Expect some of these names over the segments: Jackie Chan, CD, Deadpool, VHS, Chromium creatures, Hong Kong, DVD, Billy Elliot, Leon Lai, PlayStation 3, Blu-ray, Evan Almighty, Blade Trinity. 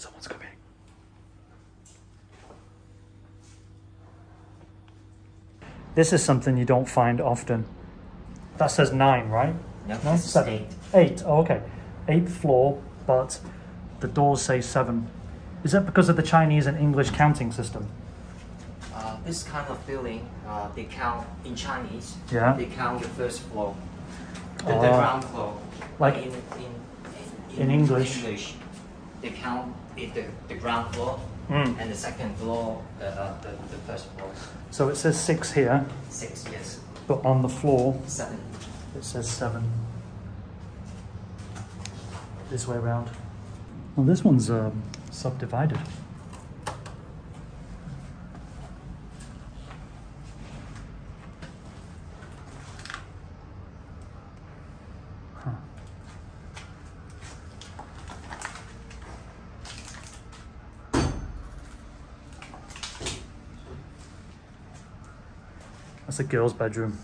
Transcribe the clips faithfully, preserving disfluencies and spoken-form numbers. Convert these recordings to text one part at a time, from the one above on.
Someone's coming. This is something you don't find often. That says nine, right? No, no? Seven. Eight. Eight. Oh, okay. Eighth floor, but the doors say seven. Is that because of the Chinese and English counting system? Uh, this kind of building, uh, they count in Chinese. Yeah. They count the first floor, the, uh, the ground floor. Like in in, in, in English. English, they count it, the the ground floor. Mm. And the second floor, uh, uh, the, the first floor. So it says six here. Six, yes. But on the floor, seven. It says seven. This way around. Well, this one's uh, subdivided. That's a girl's bedroom.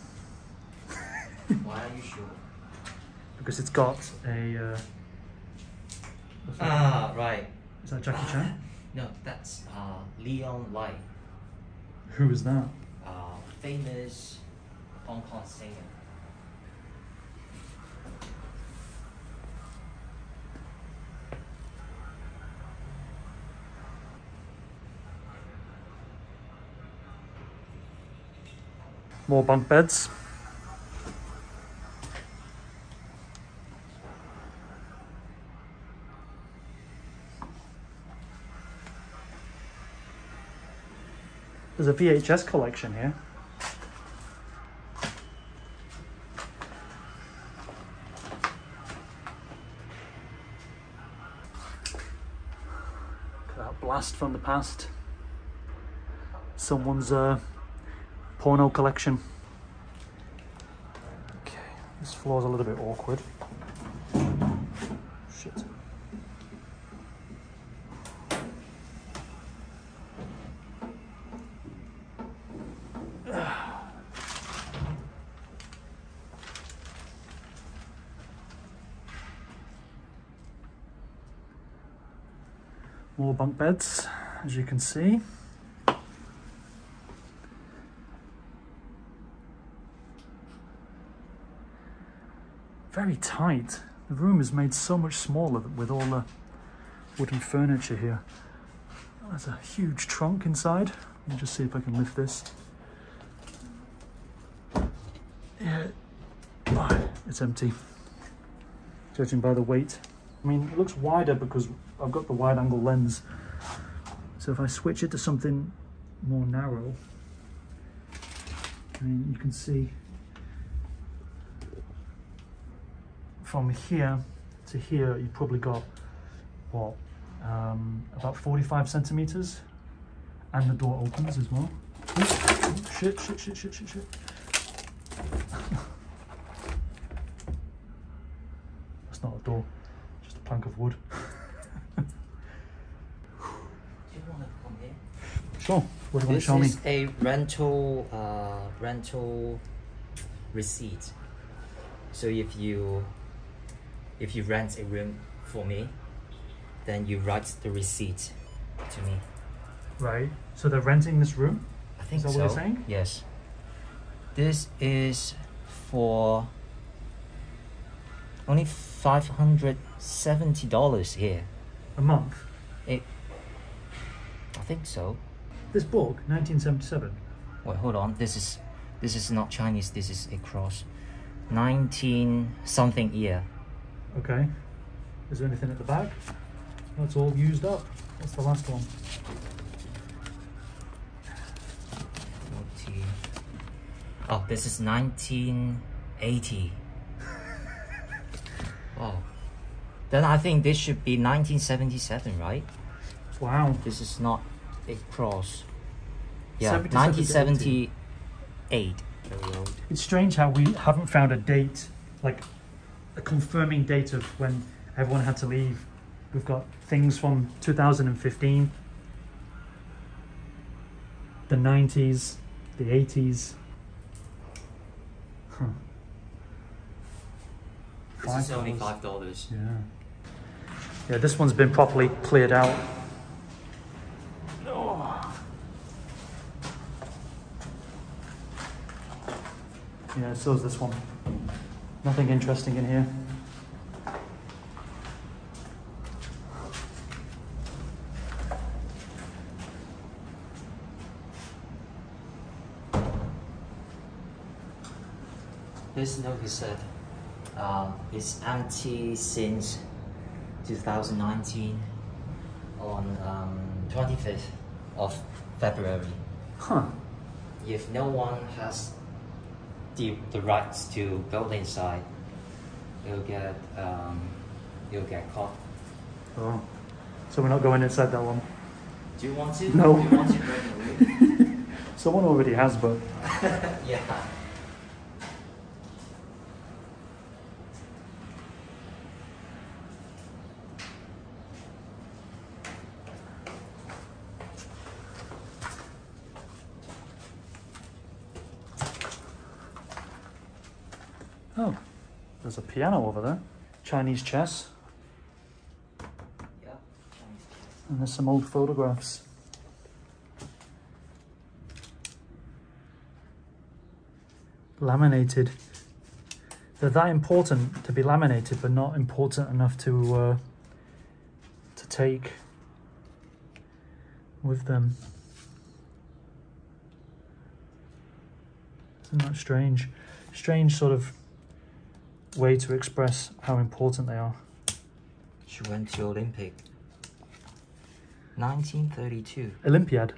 Why are you sure? Because it's got a... Uh, ah, right. Is that Jackie Chan? No, that's uh, Leon Lai. Who is that? Uh, famous Hong Kong singer. More bunk beds. There's a V H S collection here. Look at that blast from the past. Someone's uh porno collection. Okay, this floor's a little bit awkward. Shit. More bunk beds, as you can see. Very tight. The room is made so much smaller with all the wooden furniture here. There's a huge trunk inside. Let me just see if I can lift this. Yeah, oh, it's empty. Judging by the weight. I mean, it looks wider because I've got the wide angle lens. So if I switch it to something more narrow, I mean, you can see from here to here, you've probably got, what, um, about forty-five centimeters. And the door opens as well. Oh, shit, shit, shit, shit, shit, shit. That's not a door, just a plank of wood. Do you want to come here? Sure, what do you this want to show me? This is a rental, uh, rental receipt. So if you If you rent a room for me, then you write the receipt to me. Right. So they're renting this room? I think so. Is that what you're saying? Yes. This is for only five hundred seventy dollars here. A month? It, I think so. This book, nineteen seventy-seven. Wait, hold on. This is this is not Chinese. This is a cross. nineteen something year. Okay, is there anything at the back? That's all used up. What's the last one? forty. Oh, this is nineteen eighty. Wow. Then I think this should be nineteen seventy-seven, right? Wow. This is not a cross. Yeah, nineteen seventy-eight. It's strange how we haven't found a date, like a confirming date of when everyone had to leave. We've got things from two thousand fifteen, the nineties, the eighties. Huh. This is only five dollars. Yeah. Yeah, this one's been properly cleared out. Oh. Yeah, so is this one. Nothing interesting in here. Please notice that uh, it's empty since two thousand nineteen on um, twenty-fifth of February. Huh. If no one has the, the rights to go inside, you'll get, um, you'll get caught. Oh. So we're not going inside that one? Do you want to? No. Do you want to break away? Someone already has, but... yeah. Oh, there's a piano over there. Chinese chess. Yeah, Chinese chess. And there's some old photographs. Laminated. They're that important to be laminated, but not important enough to uh, to take with them. Isn't that strange? Strange sort of way to express how important they are. She went to Olympic. nineteen thirty-two. Olympiad.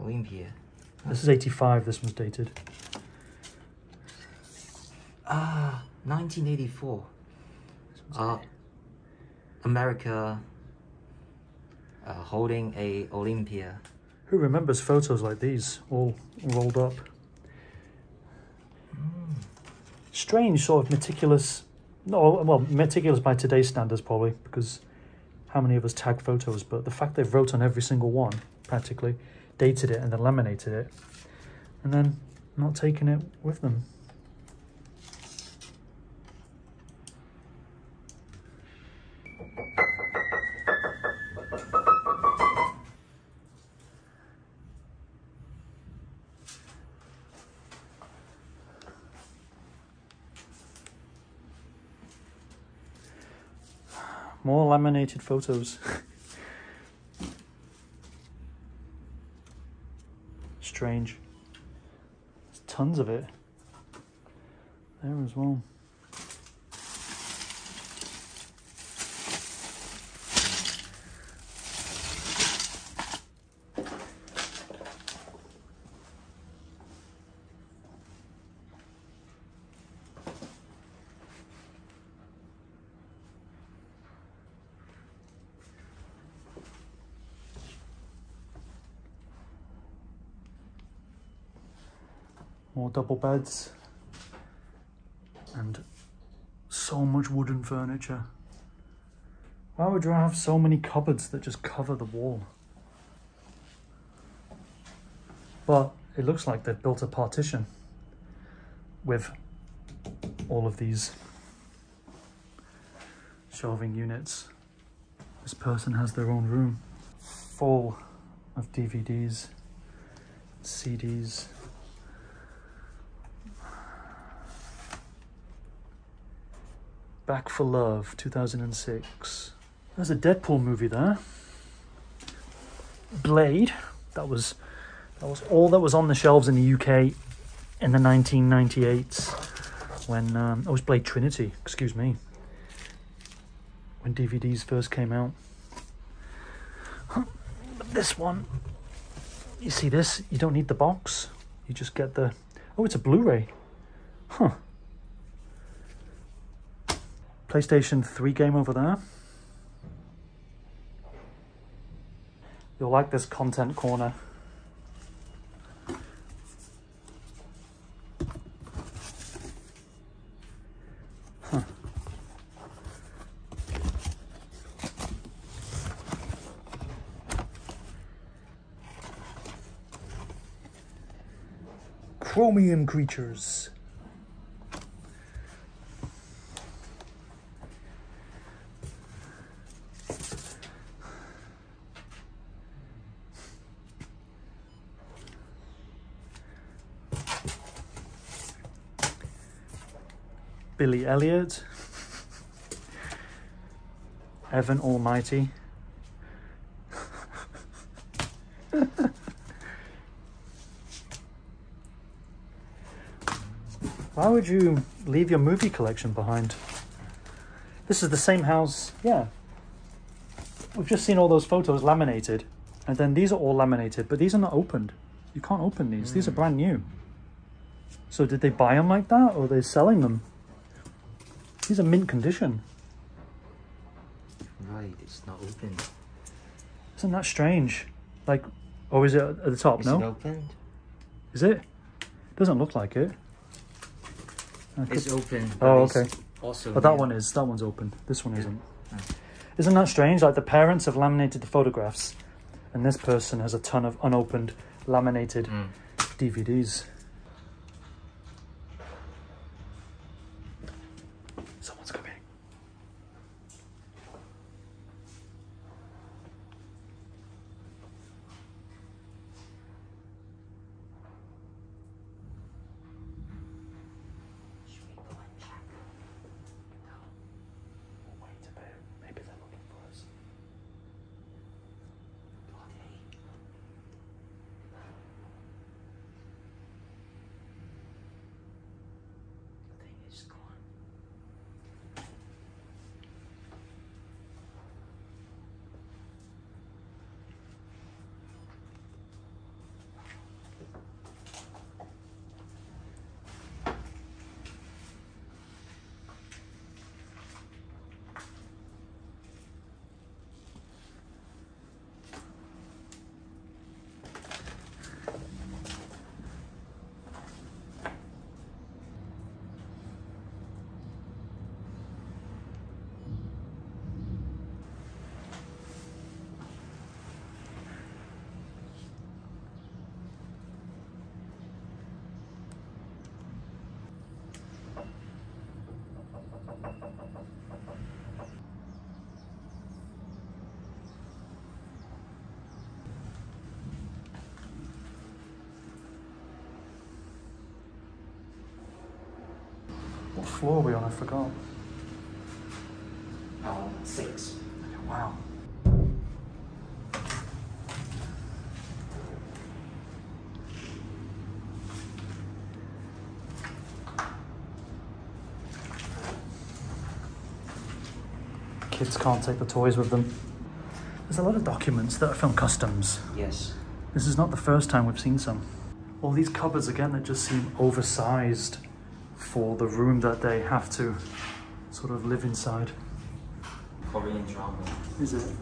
Olympiad. This is eighty-five, this one's dated. Ah, nineteen eighty-four. Uh, America uh, holding a Olympiad. Who remembers photos like these, all rolled up? Strange sort of meticulous, no, well, meticulous by today's standards probably, because how many of us tag photos, but the fact they've wrote on every single one, practically, dated it and then laminated it, and then not taking it with them. More laminated photos. Strange. There's tons of it there as well. More double beds and so much wooden furniture. Why would you have so many cupboards that just cover the wall? But it looks like they've built a partition with all of these shelving units. This person has their own room full of D V Ds, C Ds. Back for Love, two thousand six. There's a Deadpool movie there. Blade. That was that was all that was on the shelves in the U K in the nineteen ninety-eight when um, it was Blade Trinity. Excuse me. When D V Ds first came out. Huh. This one. You see this? You don't need the box. You just get the. Oh, it's a Blu-ray. Huh. PlayStation three game over there. You'll like this content corner. Huh. Chromium Creatures. Billy Elliot, Evan Almighty, why would you leave your movie collection behind? This is the same house, yeah. We've just seen all those photos laminated, and then these are all laminated, but these are not opened. You can't open these, mm. These are brand new. So did they buy them like that, or are they selling them? These are mint condition. Right, it's not open. Isn't that strange? Like, or is it at the top? Is no? Is it opened? Is it? Doesn't look like it. Could... It's open. Oh, okay. Also but that new. one is. That one's open. This one isn't. Yeah. Isn't that strange? Like, the parents have laminated the photographs, and this person has a ton of unopened laminated mm. D V Ds. Someone's coming. Should we go and check? No. We'll wait a bit. Maybe they're looking for us. I think it's gone. What floor are we on? I forgot. Um, six. Wow. Kids can't take the toys with them. There's a lot of documents that are from customs. Yes. This is not the first time we've seen some. All these cupboards again that just seem oversized for the room that they have to sort of live inside. Korean drama. Is it?